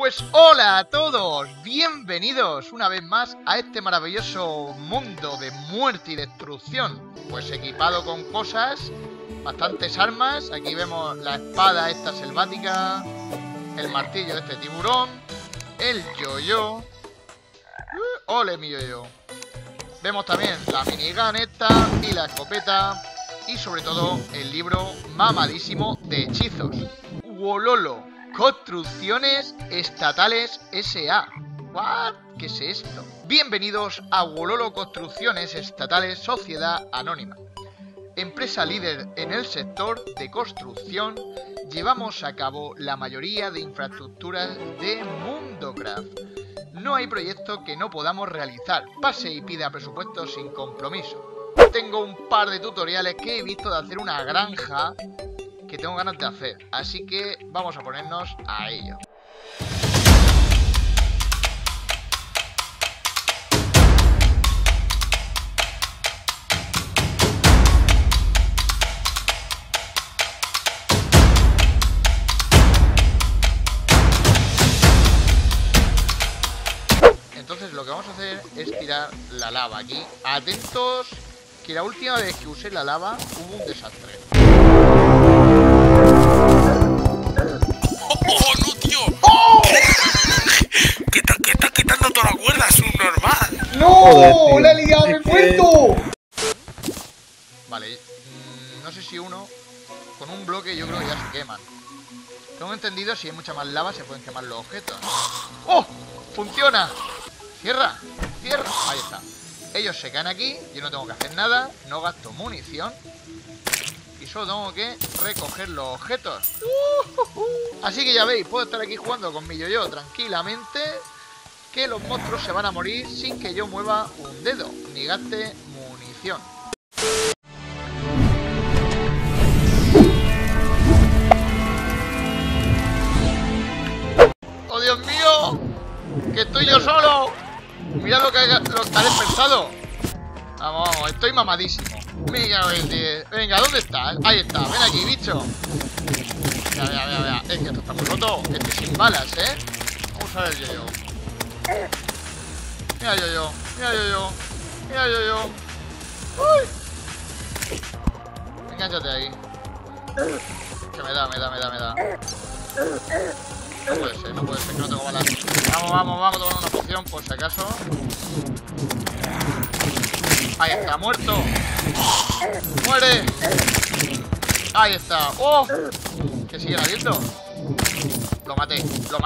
Pues hola a todos, bienvenidos una vez más a este maravilloso mundo de muerte y destrucción. Pues equipado con cosas, bastantes armas, aquí vemos la espada esta selvática, el martillo de este tiburón, el yo-yo, ole mi yo-yo. Vemos también la minigun esta y la escopeta y sobre todo el libro mamadísimo de hechizos, Wololo Construcciones Estatales S.A. ¿What? ¿Qué es esto? Bienvenidos a Wololo Construcciones Estatales Sociedad Anónima. Empresa líder en el sector de construcción, llevamos a cabo la mayoría de infraestructuras de MundoCraft. No hay proyecto que no podamos realizar. Pase y pida presupuesto sin compromiso. Tengo un par de tutoriales que he visto de hacer una granja que tengo ganas de hacer, así que vamos a ponernos a ello. Entonces lo que vamos a hacer es tirar la lava aquí. Atentos, que la última vez que usé la lava hubo un desastre. ¡Oh, no, tío! ¡Oh! Quitando toda la cuerda, es un normal. ¡No! ¡La he liado, me he muerto! Vale, no sé si uno con un bloque yo creo que ya se queman. Tengo entendido, si hay mucha más lava se pueden quemar los objetos. ¡Oh! ¡Funciona! ¡Cierra! ¡Cierra! Ahí está. Ellos se caen aquí, yo no tengo que hacer nada, no gasto munición y solo tengo que recoger los objetos. Así que ya veis, puedo estar aquí jugando con mi yo-yo tranquilamente, que los monstruos se van a morir sin que yo mueva un dedo ni gaste munición. ¡Oh, Dios mío! ¡Que estoy yo solo! Mirad lo que ha despertado. Vamos, vamos, estoy mamadísimo. Venga, venga, ¿dónde estás? Ahí está, ven aquí, bicho. Mira. Es que esto está muy roto. Este sin balas, ¿eh? Vamos a ver el yo-yo. Mira yo-yo, mira yo-yo, mira yo-yo. ¡Uy! Engánchate ahí. Que me da. No puede ser, que no tengo balas. Vamos, tomar una poción por si acaso. Ahí está, muerto. ¡Muere! Ahí está. ¡Oh! Que sigue abierto. Lo maté. ¡Sí! Que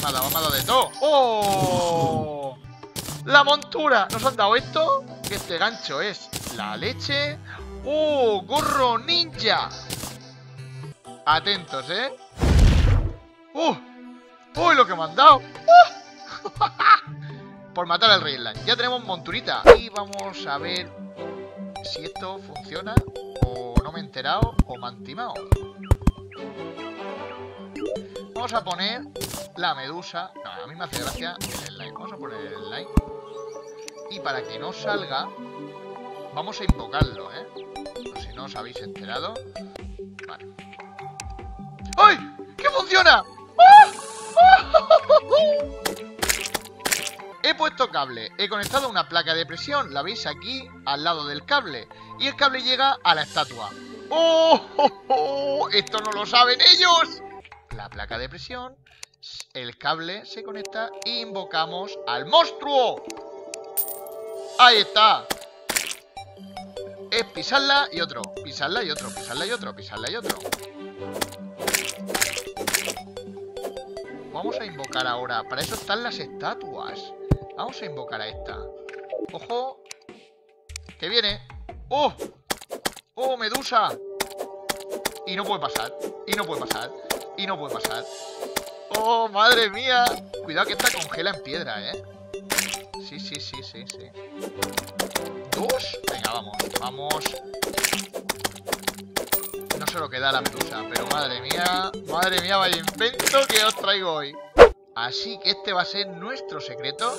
me ha dado, de todo. ¡Oh! La montura. ¿Nos han dado esto? Que este gancho es la leche. ¡Oh! Gorro ninja. Atentos, ¿eh? ¡Uy, lo que me han dado! Por matar al Rey Slime. Ya tenemos monturita. Y vamos a ver si esto funciona o no me he enterado o me han timado. Vamos a poner la medusa. No, a mí me hace gracia el slime. Vamos a poner el slime. Y para que no salga, vamos a invocarlo, ¿eh? Por si no os habéis enterado. Vale. ¡Ay! ¡Que funciona! ¡Ah! He puesto cable, he conectado una placa de presión, la veis aquí al lado del cable, y el cable llega a la estatua. ¡Oh! ¡Esto no lo saben ellos! La placa de presión, el cable se conecta e invocamos al monstruo. ¡Ahí está! Es pisarla y otro, pisarla y otro. Vamos a invocar ahora, para eso están las estatuas. Vamos a invocar a esta. ¡Ojo! ¡Que viene! ¡Oh! ¡Oh, medusa! Y no puede pasar, y no puede pasar. ¡Oh, madre mía! Cuidado que esta congela en piedra, ¿eh? Sí. ¿Dos? Venga, vamos. No sé lo que da la medusa, pero madre mía, vaya invento que os traigo hoy. Así que este va a ser nuestro secreto.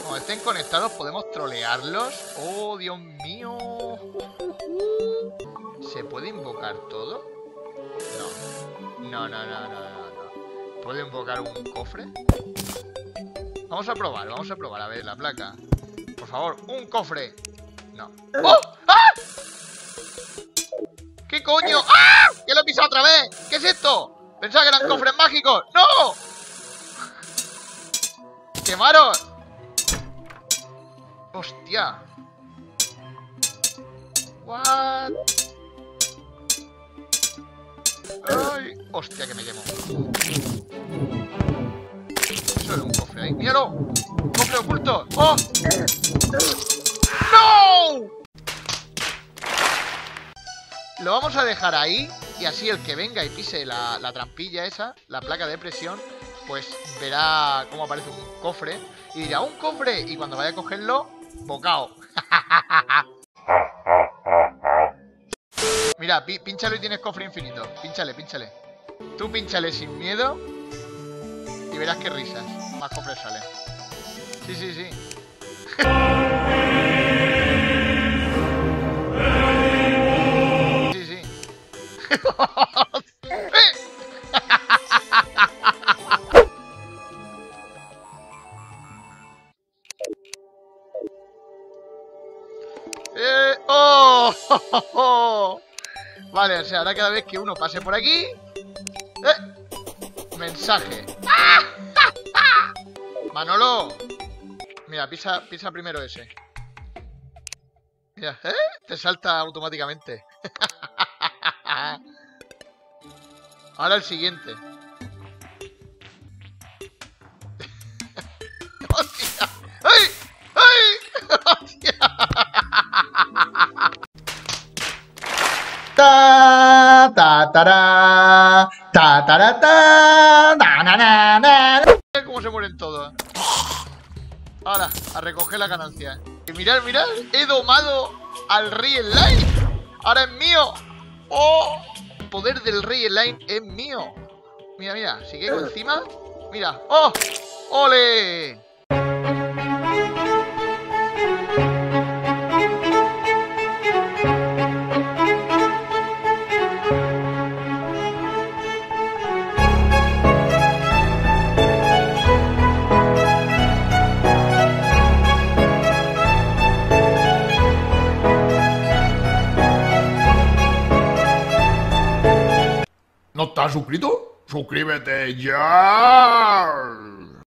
Cuando estén conectados podemos trolearlos. ¡Oh, Dios mío! ¿Se puede invocar todo? No. ¿Puedo invocar un cofre? Vamos a probar, a ver la placa. Por favor, un cofre. No. ¡Oh! ¡Ah! ¿Qué coño? ¡Ah! ¡Que lo he pisado otra vez! ¿Qué es esto? Pensaba que eran cofres mágicos. ¡No! ¡Quemaron! ¡Hostia! What? Ay, hostia, que me quemo. Eso era un cofre ahí. ¡Míralo! ¡Un cofre oculto! ¡Oh! ¡No! Lo vamos a dejar ahí. Y así el que venga y pise la trampilla esa, la placa de presión, pues verá cómo aparece un cofre y dirá, ¡un cofre! Y cuando vaya a cogerlo, bocao. Mira, pínchalo y tienes cofre infinito. Pínchale, pínchale. Tú pínchale sin miedo y verás qué risas. Más cofres salen. Sí, sí, sí. Sí, sí. ¡Oh! Vale, o sea, ahora cada vez que uno pase por aquí... Mensaje. Manolo. Mira, pisa primero ese. Mira, te salta automáticamente. Ahora el siguiente. ¡Hostia! ¡Ay! ¡Ay! ¡Hostia! Mirad cómo se mueren todos. Ahora, a recoger la ganancia. Y mirad, mirad, he domado al Rey Slime. Ahora es mío. ¡Oh! El poder del Rey Slime es mío. Mira, mira, si llego encima. Mira, ¡oh! ¡Ole! ¿No estás suscrito? ¡Suscríbete ya!